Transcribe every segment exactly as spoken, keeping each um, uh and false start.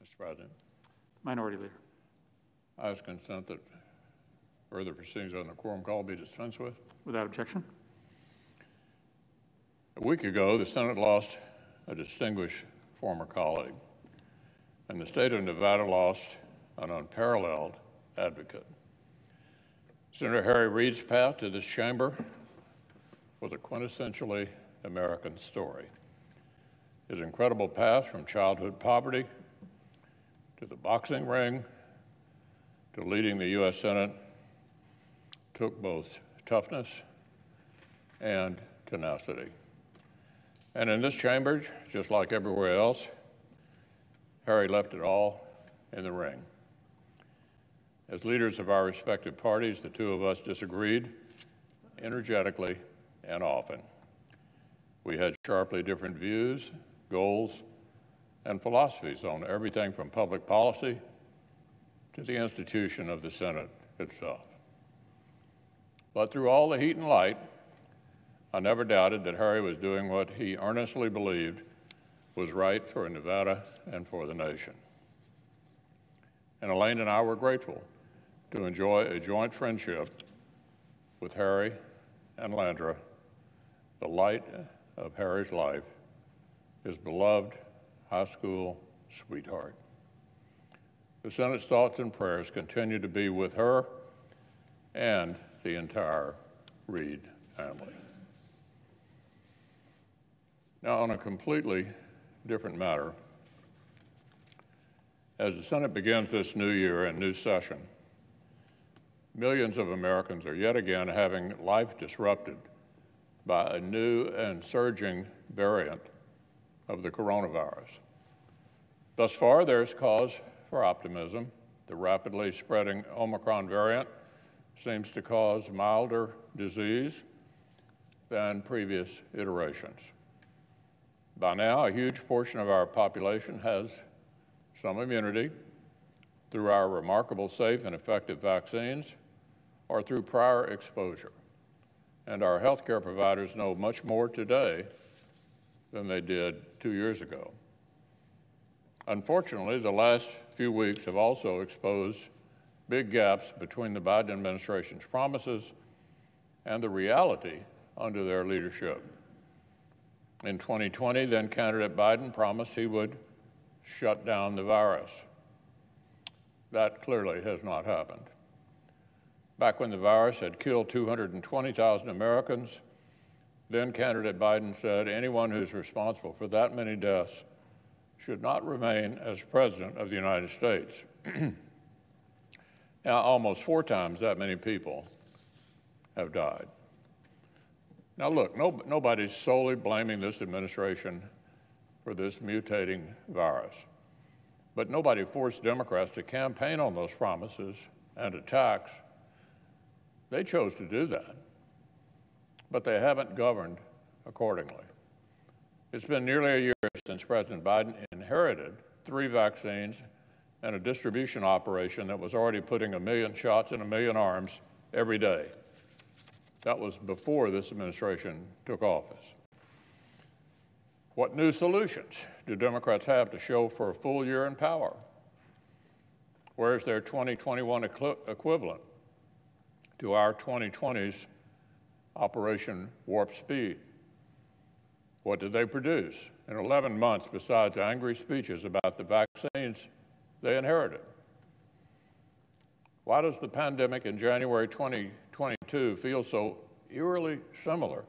Mister President. Minority Leader. I was consent that further proceedings on the quorum call be dispensed with. Without objection. A week ago, the Senate lost a distinguished former colleague, and the state of Nevada lost an unparalleled advocate. Senator Harry Reid's path to this chamber was a quintessentially American story. His incredible path from childhood poverty to the boxing ring to leading the U S Senate took both toughness and tenacity. And in this chamber, just like everywhere else, Harry left it all in the ring. As leaders of our respective parties, the two of us disagreed energetically and often. We had sharply different views, goals, and philosophies on everything from public policy to the institution of the Senate itself. But through all the heat and light, I never doubted that Harry was doing what he earnestly believed was right for Nevada and for the nation. And Elaine and I were grateful to enjoy a joint friendship with Harry and Landra, the light of Harry's life, his beloved high school sweetheart. The Senate's thoughts and prayers continue to be with her and the entire Reed family. Now, on a completely different matter, as the Senate begins this new year and new session, millions of Americans are yet again having life disrupted by a new and surging variant of the coronavirus. Thus far, there's cause for optimism. The rapidly spreading Omicron variant seems to cause milder disease than previous iterations. By now, a huge portion of our population has some immunity through our remarkable safe and effective vaccines or through prior exposure. And our healthcare providers know much more today than they did two years ago. Unfortunately, the last few weeks have also exposed big gaps between the Biden administration's promises and the reality under their leadership. In twenty twenty, then-candidate Biden promised he would shut down the virus. That clearly has not happened. Back when the virus had killed two hundred twenty thousand Americans, then-candidate Biden said anyone who's responsible for that many deaths should not remain as president of the United States. Now, almost four times that many people have died. Now, look, no, nobody's solely blaming this administration for this mutating virus, but nobody forced Democrats to campaign on those promises and attacks. They chose to do that, but they haven't governed accordingly. It's been nearly a year since President Biden inherited three vaccines and a distribution operation that was already putting a million shots in a million arms every day. That was before this administration took office. What new solutions do Democrats have to show for a full year in power? Where's their twenty twenty-one equivalent to our twenty twenty's Operation Warp Speed? What did they produce in eleven months besides angry speeches about the vaccines they inherited? Why does the pandemic in January twenty twenty-two feel so eerily similar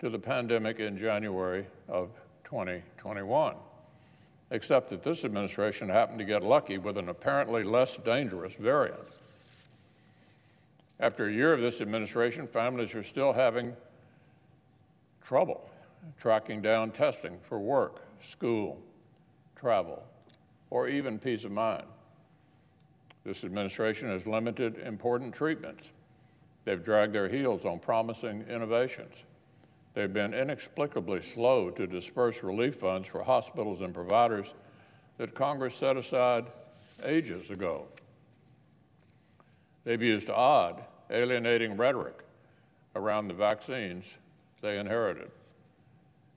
to the pandemic in January of twenty twenty-one, except that this administration happened to get lucky with an apparently less dangerous variant? After a year of this administration, families are still having trouble tracking down testing for work, school, travel, or even peace of mind. This administration has limited important treatments. They've dragged their heels on promising innovations. They've been inexplicably slow to disperse relief funds for hospitals and providers that Congress set aside ages ago. They've used odd, alienating rhetoric around the vaccines they inherited.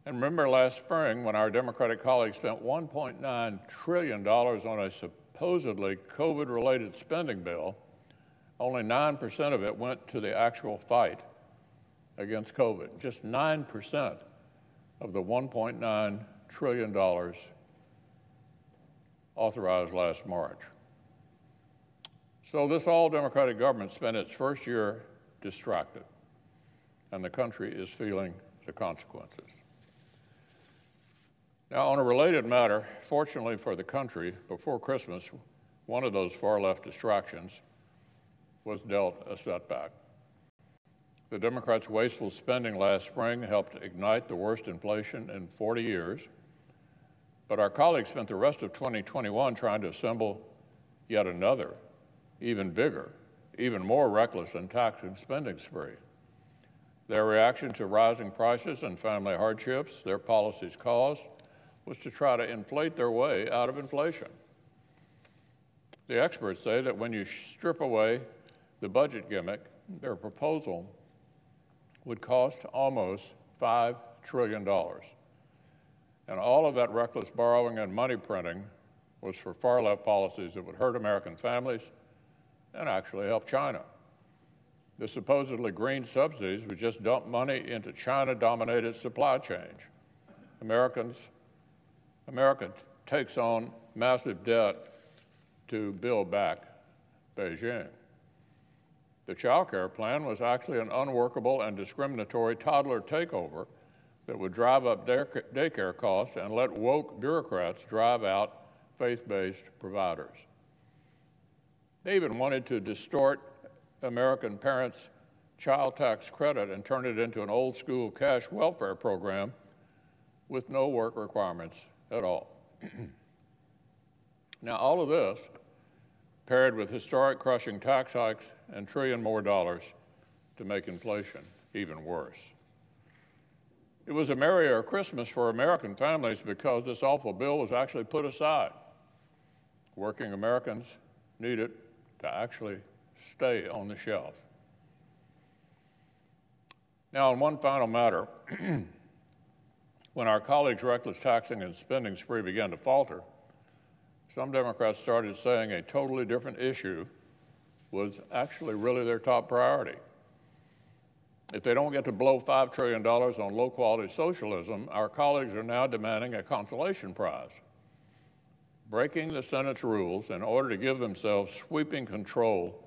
And remember last spring when our Democratic colleagues spent one point nine trillion dollars on a supposedly COVID-related spending bill, only nine percent of it went to the actual fight against COVID. Just nine percent of the one point nine trillion dollars authorized last March. So this all-Democratic government spent its first year distracted, and the country is feeling the consequences. Now, on a related matter, fortunately for the country, before Christmas, one of those far-left distractions was dealt a setback. The Democrats' wasteful spending last spring helped ignite the worst inflation in forty years, but our colleagues spent the rest of twenty twenty-one trying to assemble yet another, even bigger, even more reckless and taxing spending spree. Their reaction to rising prices and family hardships their policies caused was to try to inflate their way out of inflation. The experts say that when you strip away the budget gimmick, their proposal would cost almost five trillion dollars. And all of that reckless borrowing and money printing was for far-left policies that would hurt American families and actually help China. The supposedly green subsidies would just dump money into China-dominated supply chains. Americans, America takes on massive debt to build back Beijing. The child care plan was actually an unworkable and discriminatory toddler takeover that would drive up daycare costs and let woke bureaucrats drive out faith-based providers. They even wanted to distort American parents' child tax credit and turn it into an old-school cash welfare program with no work requirements at all. Now, all of this, paired with historic crushing tax hikes and trillion more dollars to make inflation even worse. It was a merrier Christmas for American families because this awful bill was actually put aside. Working Americans need it to actually stay on the shelf. Now, on one final matter, when our colleagues' reckless taxing and spending spree began to falter, some Democrats started saying a totally different issue was actually really their top priority. If they don't get to blow five trillion dollars on low-quality socialism, our colleagues are now demanding a consolation prize, breaking the Senate's rules in order to give themselves sweeping control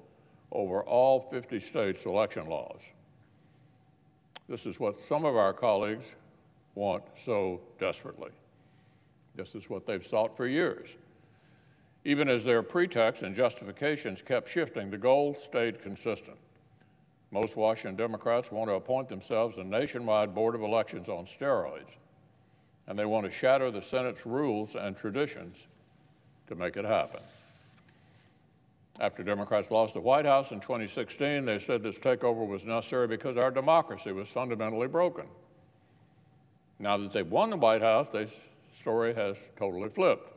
over all fifty states' election laws. This is what some of our colleagues want so desperately. This is what they've sought for years. Even as their pretexts and justifications kept shifting, the goal stayed consistent. Most Washington Democrats want to appoint themselves a nationwide board of elections on steroids, and they want to shatter the Senate's rules and traditions to make it happen. After Democrats lost the White House in twenty sixteen, they said this takeover was necessary because our democracy was fundamentally broken. Now that they've won the White House, the story has totally flipped.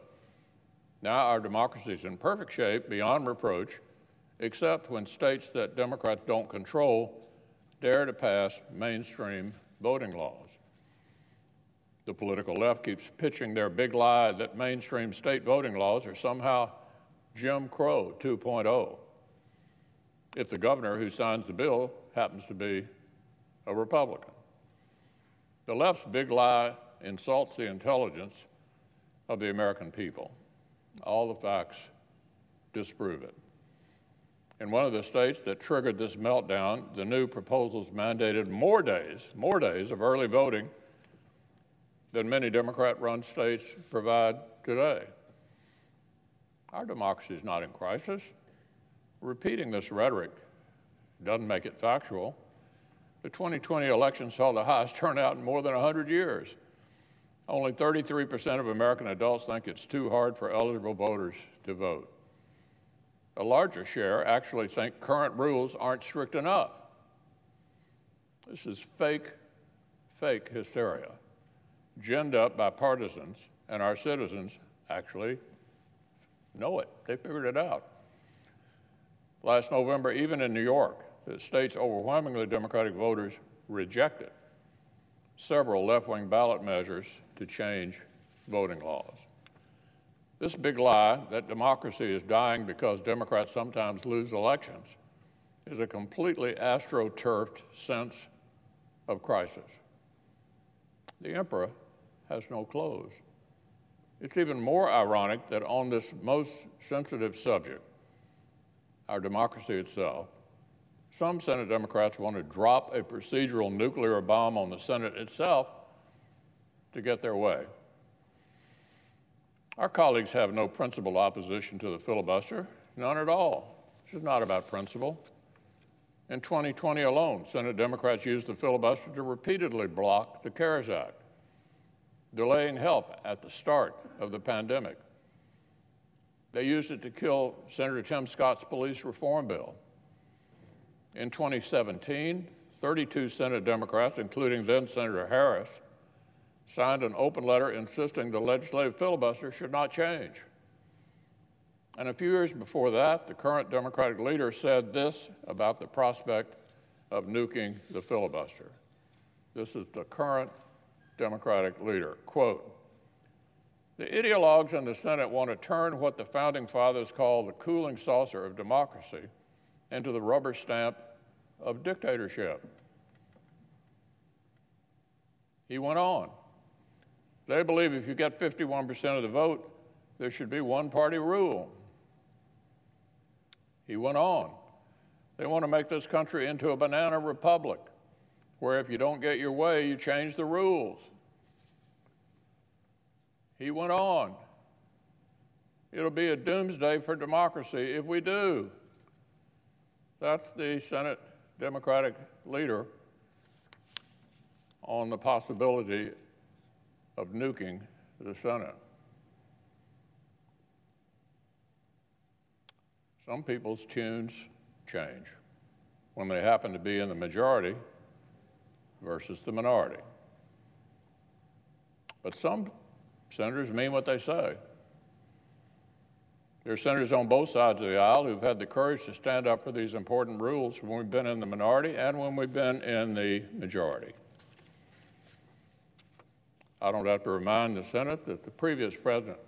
Now our democracy is in perfect shape, beyond reproach, except when states that Democrats don't control dare to pass mainstream voting laws. The political left keeps pitching their big lie that mainstream state voting laws are somehow Jim Crow two point oh, if the governor who signs the bill happens to be a Republican. The left's big lie insults the intelligence of the American people. All the facts disprove it. In one of the states that triggered this meltdown, the new proposals mandated more days, more days of early voting than many Democrat-run states provide today. Our democracy is not in crisis. Repeating this rhetoric doesn't make it factual. The twenty twenty election saw the highest turnout in more than one hundred years. Only thirty-three percent of American adults think it's too hard for eligible voters to vote. A larger share actually think current rules aren't strict enough. This is fake, fake hysteria, ginned up by partisans, and our citizens actually know it. They figured it out. Last November, even in New York, the state's overwhelmingly Democratic voters rejected several left-wing ballot measures to change voting laws. This big lie that democracy is dying because Democrats sometimes lose elections is a completely astroturfed sense of crisis. The emperor has no clothes. It's even more ironic that on this most sensitive subject, our democracy itself, some Senate Democrats want to drop a procedural nuclear bomb on the Senate itself to get their way. Our colleagues have no principled opposition to the filibuster, none at all. This is not about principle. In twenty twenty alone, Senate Democrats used the filibuster to repeatedly block the CARES Act, delaying help at the start of the pandemic. They used it to kill Senator Tim Scott's police reform bill. In twenty seventeen, thirty-two Senate Democrats, including then Senator Harris, signed an open letter insisting the legislative filibuster should not change. And a few years before that, the current Democratic leader said this about the prospect of nuking the filibuster. This is the current Democratic leader, quote, "The ideologues in the Senate want to turn what the Founding Fathers called the cooling saucer of democracy into the rubber stamp of dictatorship." He went on. They believe if you get fifty-one percent of the vote, there should be one-party rule. He went on. They want to make this country into a banana republic, where if you don't get your way, you change the rules. He went on. It'll be a doomsday for democracy if we do. That's the Senate Democratic leader on the possibility of nuking the Senate. Some people's tunes change when they happen to be in the majority versus the minority. But some senators mean what they say. There are senators on both sides of the aisle who've had the courage to stand up for these important rules when we've been in the minority and when we've been in the majority. I don't have to remind the Senate that the previous president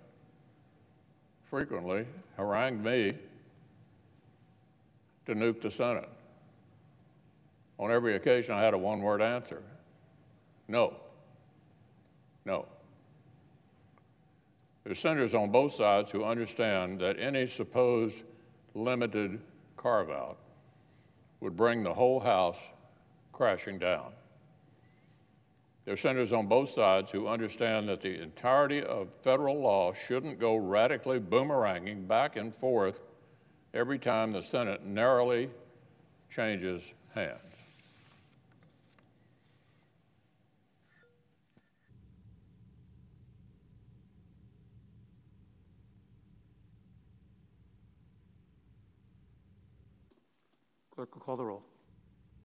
frequently harangued me to nuke the Senate. On every occasion, I had a one-word answer. No. No. There's senators on both sides who understand that any supposed limited carve-out would bring the whole House crashing down. There's senators on both sides who understand that the entirety of federal law shouldn't go radically boomeranging back and forth every time the Senate narrowly changes hands. Clerk will call the roll.